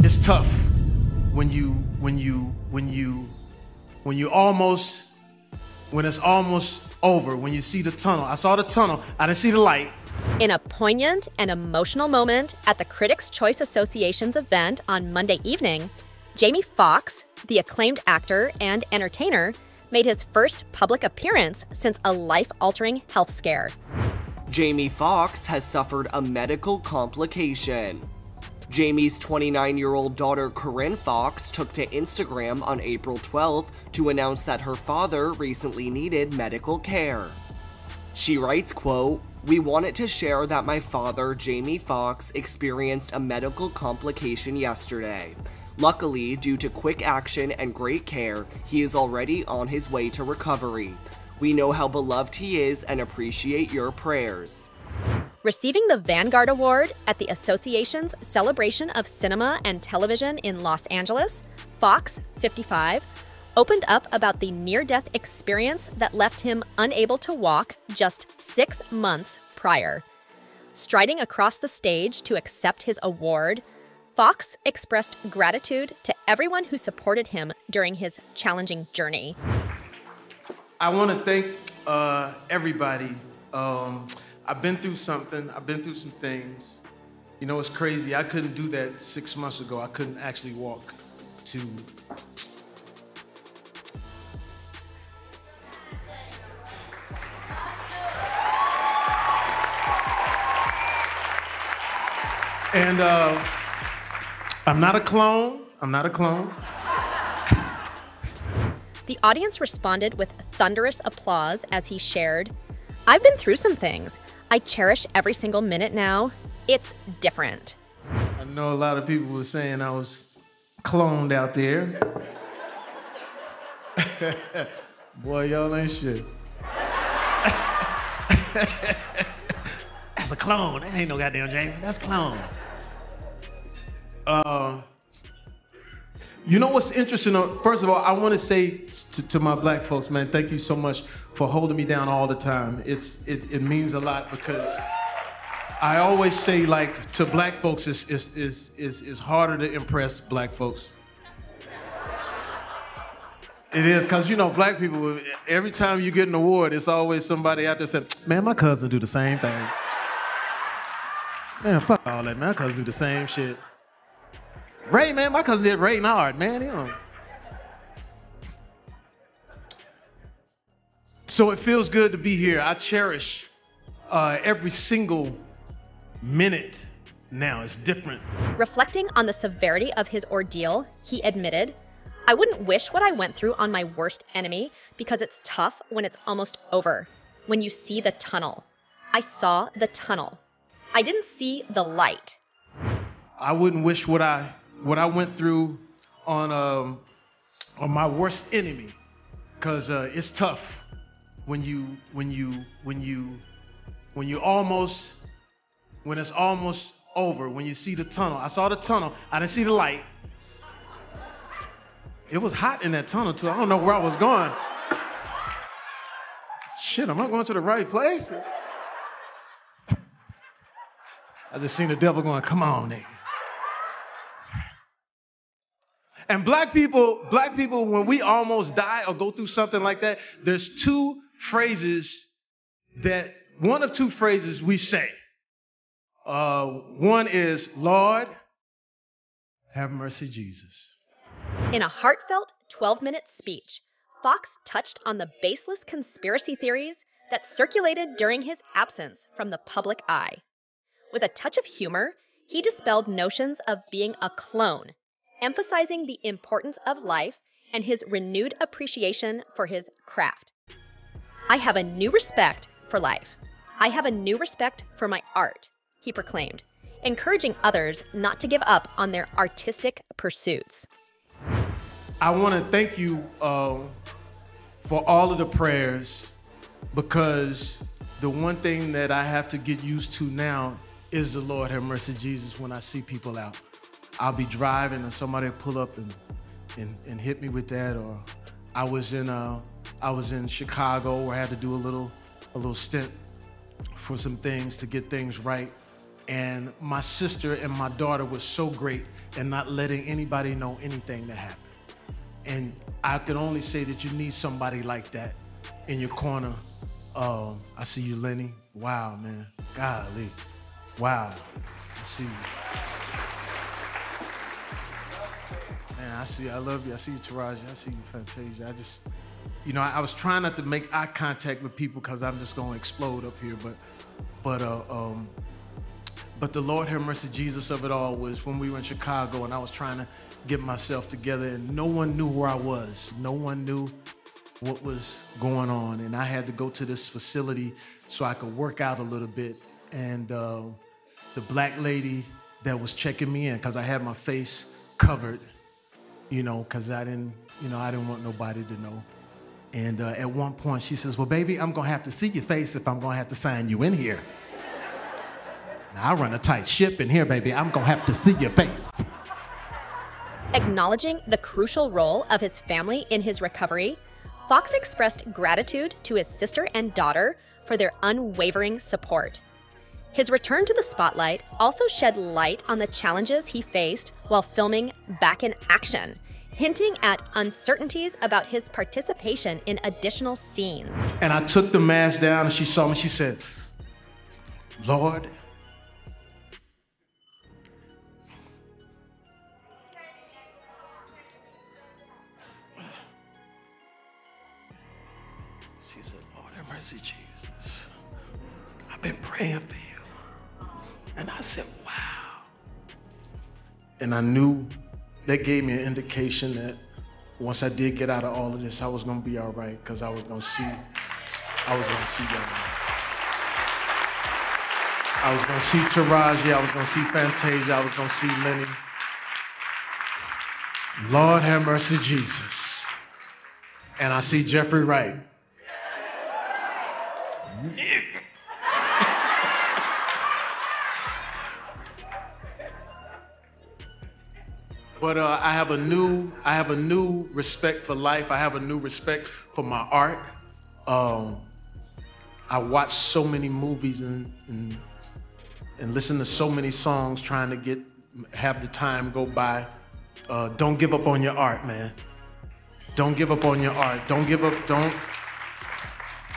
It's tough when it's almost over, when you see the tunnel. I saw the tunnel, I didn't see the light. In a poignant and emotional moment at the Critics' Choice Association's event on Monday evening, Jamie Foxx, the acclaimed actor and entertainer, made his first public appearance since a life-altering health scare. Jamie Foxx has suffered a medical complication. Jamie's 29-year-old daughter Corinne Fox took to Instagram on April 12th to announce that her father recently needed medical care. She writes, quote, "We wanted to share that my father, Jamie Foxx, experienced a medical complication yesterday. Luckily, due to quick action and great care, he is already on his way to recovery. We know how beloved he is and appreciate your prayers." Receiving the Vanguard Award at the association's Celebration of Cinema and Television in Los Angeles, Fox, 55, opened up about the near-death experience that left him unable to walk just 6 months prior. Striding across the stage to accept his award, Fox expressed gratitude to everyone who supported him during his challenging journey. I want to thank everybody. I've been through something. I've been through some things. You know, it's crazy. I couldn't do that 6 months ago. I couldn't actually walk to... And I'm not a clone. I'm not a clone. The audience responded with thunderous applause as he shared, "I've been through some things. I cherish every single minute now. It's different." I know a lot of people were saying I was cloned out there. Boy, y'all ain't shit. That's a clone. That ain't no goddamn James. That's a clone. You know what's interesting? First of all, I want to say to my black folks, man, thank you so much for holding me down all the time. It means a lot, because I always say, like, to black folks, it's harder to impress black folks. It is, because, you know, black people, every time you get an award, it's always somebody out there saying, "Man, my cousin do the same thing. Man, fuck all that, man, my cousin do the same shit. Ray, man, my cousin did Ray Nard, man, you know." So it feels good to be here. I cherish every single minute now. It's different. Reflecting on the severity of his ordeal, he admitted, "I wouldn't wish what I went through on my worst enemy, because it's tough when it's almost over, when you see the tunnel. I saw the tunnel. I didn't see the light." I wouldn't wish what I went through on my worst enemy, because it's tough when it's almost over, when you see the tunnel. I saw the tunnel, I didn't see the light. It was hot in that tunnel too. I don't know where I was going. Shit, am I going to the right place? I just seen the devil going, "Come on, nigga." And black people, when we almost die or go through something like that, there's two phrases that, one of two phrases we say. One is, "Lord, have mercy, Jesus." In a heartfelt 12-minute speech, Fox touched on the baseless conspiracy theories that circulated during his absence from the public eye. With a touch of humor, he dispelled notions of being a clone, emphasizing the importance of life and his renewed appreciation for his craft. "I have a new respect for life. I have a new respect for my art," he proclaimed, encouraging others not to give up on their artistic pursuits. I want to thank you for all of the prayers, because the one thing that I have to get used to now is the "Lord have mercy, Jesus" when I see people out. I'll be driving and somebody will pull up and hit me with that. Or I was in Chicago where I had to do a little stint for some things to get things right. And my sister and my daughter was so great and not letting anybody know anything that happened. And I can only say that you need somebody like that in your corner. I see you, Lenny. Wow, man. Golly. Wow. I see you. Man, I see you. I love you. I see you, Taraji. I see you, Fantasia. I just, you know, I was trying not to make eye contact with people because I'm just going to explode up here. But the Lord have mercy, Jesus of it all was when we were in Chicago and I was trying to get myself together and no one knew where I was. No one knew what was going on. And I had to go to this facility so I could work out a little bit. And the black lady that was checking me in, because I had my face covered, you know, because I didn't want nobody to know. And at one point she says, well, baby, I'm going to have to see your face if I'm going to have to sign you in here. I run a tight ship in here, baby. I'm gonna have to see your face. Acknowledging the crucial role of his family in his recovery, Foxx expressed gratitude to his sister and daughter for their unwavering support. His return to the spotlight also shed light on the challenges he faced while filming Back in Action, hinting at uncertainties about his participation in additional scenes. And I took the mask down and she saw me, she said, Lord, Jesus, I've been praying for you. And I said, wow. And I knew that gave me an indication that once I did get out of all of this, I was gonna be all right, because I was gonna see God. I was gonna see Taraji, I was gonna see Fantasia, I was gonna see Lenny. Lord have mercy, Jesus. And I see Jeffrey Wright. But I have a new respect for life. I have a new respect for my art. I watch so many movies and listen to so many songs, trying to have the time go by. Don't give up on your art, man. Don't give up on your art. Don't give up. Don't.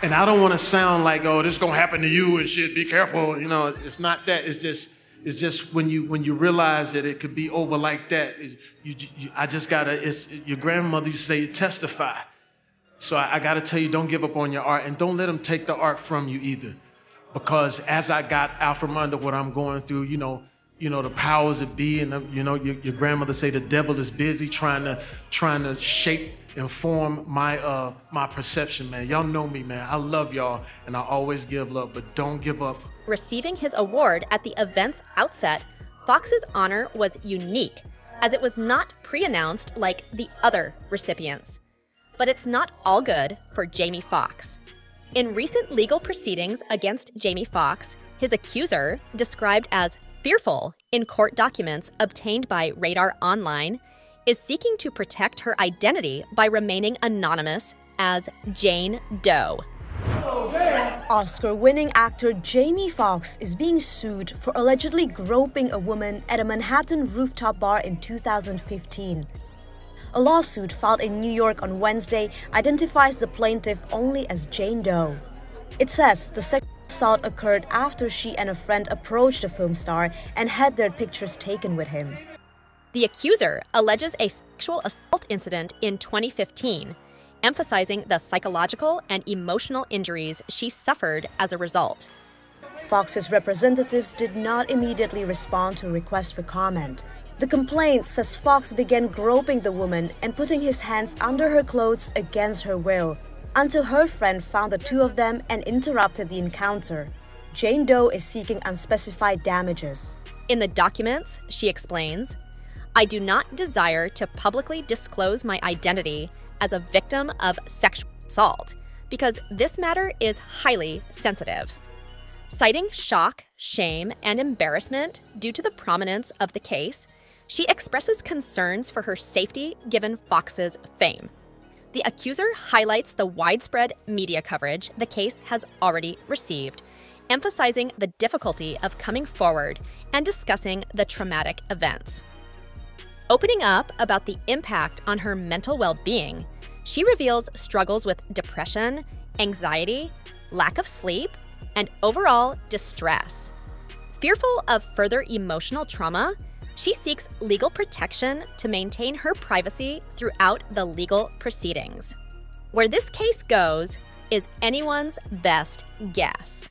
And I don't want to sound like, oh, this is gonna happen to you and shit, be careful. You know, it's not that. It's just when you realize that it could be over like that. Your grandmother used to say, testify. So I gotta tell you, don't give up on your art, and don't let them take the art from you either. Because as I got out from under what I'm going through, you know the powers that be, and you know your grandmother say the devil is busy trying to shape and form my my perception, man. Y'all know me, man. I love y'all, and I always give love, but don't give up. Receiving his award at the event's outset, Foxx's honor was unique, as it was not pre-announced like the other recipients. But it's not all good for Jamie Foxx. In recent legal proceedings against Jamie Foxx, his accuser, described as fearful in court documents obtained by Radar Online, is seeking to protect her identity by remaining anonymous as Jane Doe. Oscar-winning actor Jamie Foxx is being sued for allegedly groping a woman at a Manhattan rooftop bar in 2015. A lawsuit filed in New York on Wednesday identifies the plaintiff only as Jane Doe. It says the sexual assault occurred after she and a friend approached the film star and had their pictures taken with him. The accuser alleges a sexual assault incident in 2015, emphasizing the psychological and emotional injuries she suffered as a result. Foxx's representatives did not immediately respond to a request for comment. The complaint says Foxx began groping the woman and putting his hands under her clothes against her will, until her friend found the two of them and interrupted the encounter. Jane Doe is seeking unspecified damages. In the documents, she explains, I do not desire to publicly disclose my identity as a victim of sexual assault because this matter is highly sensitive. Citing shock, shame, and embarrassment due to the prominence of the case, she expresses concerns for her safety given Foxx's fame. The accuser highlights the widespread media coverage the case has already received, emphasizing the difficulty of coming forward and discussing the traumatic events. Opening up about the impact on her mental well-being, she reveals struggles with depression, anxiety, lack of sleep, and overall distress. Fearful of further emotional trauma, she seeks legal protection to maintain her privacy throughout the legal proceedings. Where this case goes is anyone's best guess.